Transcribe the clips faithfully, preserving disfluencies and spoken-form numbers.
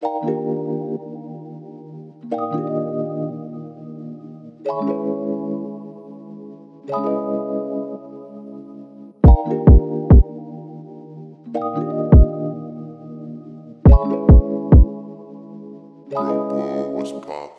What's poppin'?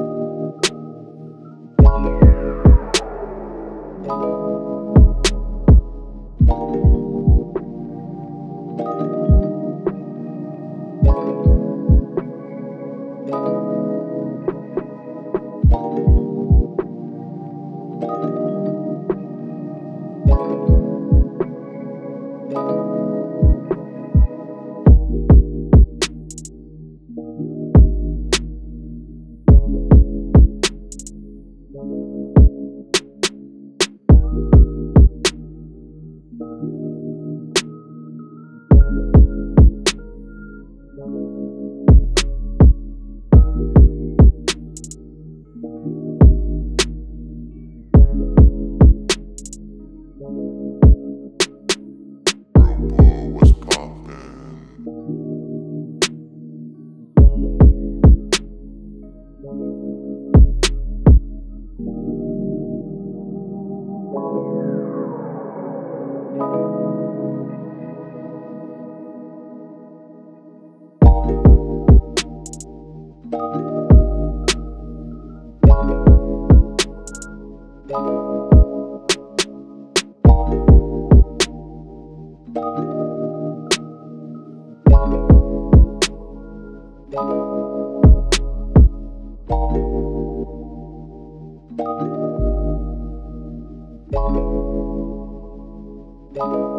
Thank you.